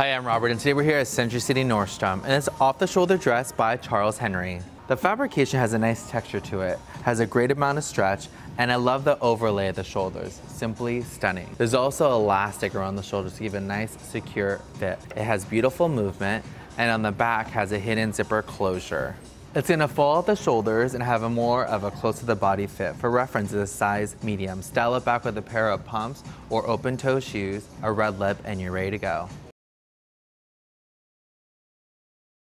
Hi, I'm Robert, and today we're here at Century City Nordstrom, and it's off-the-shoulder dress by Charles Henry. The fabrication has a nice texture to it, has a great amount of stretch, and I love the overlay of the shoulders. Simply stunning. There's also elastic around the shoulders to give a nice, secure fit. It has beautiful movement, and on the back has a hidden zipper closure. It's gonna fall at the shoulders and have a more of a close to the body fit. For reference, it's a size medium. Style it back with a pair of pumps or open toe shoes, a red lip, and you're ready to go.